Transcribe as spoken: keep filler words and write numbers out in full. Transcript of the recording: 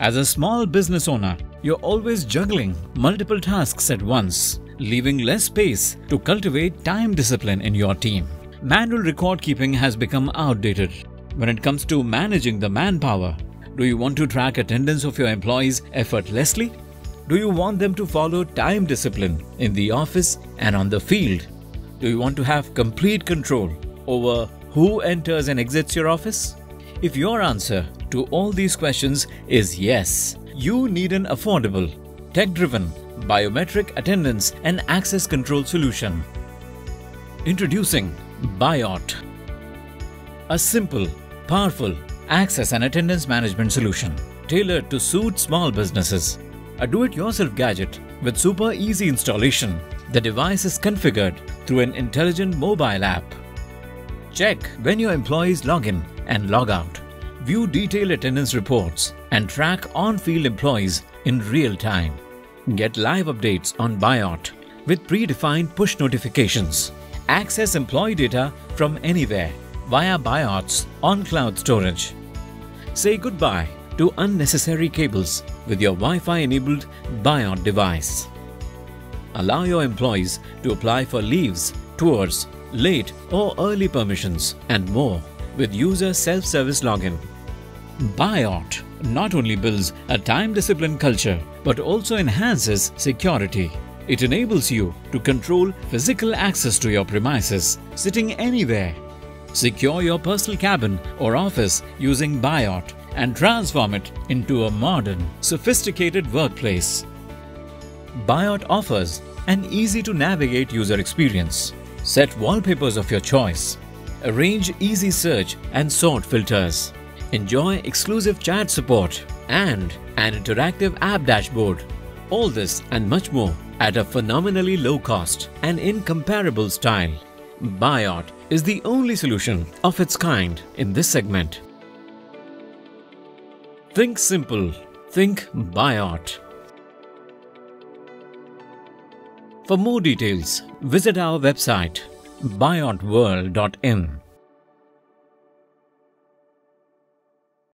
As a small business owner, you're always juggling multiple tasks at once, leaving less space to cultivate time discipline in your team. Manual record keeping has become outdated. When it comes to managing the manpower, do you want to track attendance of your employees effortlessly? Do you want them to follow time discipline in the office and on the field? Do you want to have complete control over who enters and exits your office? If your answer to all these questions is yes, you need an affordable, tech-driven, biometric attendance and access control solution. Introducing biot, a simple, powerful access and attendance management solution tailored to suit small businesses. A do-it-yourself gadget with super easy installation, the device is configured through an intelligent mobile app. Check when your employees log in and log out, view detailed attendance reports, and track on-field employees in real time. Get live updates on biot with predefined push notifications. Access employee data from anywhere via biot's on-cloud storage. Say goodbye to unnecessary cables with your Wi-Fi enabled biot device. Allow your employees to apply for leaves, tours, late or early permissions and more with user self-service login. biot not only builds a time discipline culture but also enhances security. It enables you to control physical access to your premises sitting anywhere. Secure your personal cabin or office using biot and transform it into a modern, sophisticated workplace. biot offers an easy-to-navigate user experience. Set wallpapers of your choice. Arrange easy search and sort filters. Enjoy exclusive chat support and an interactive app dashboard. All this and much more at a phenomenally low cost and incomparable style. biot is the only solution of its kind in this segment. Think simple. Think biot. For more details, visit our website biot world dot in.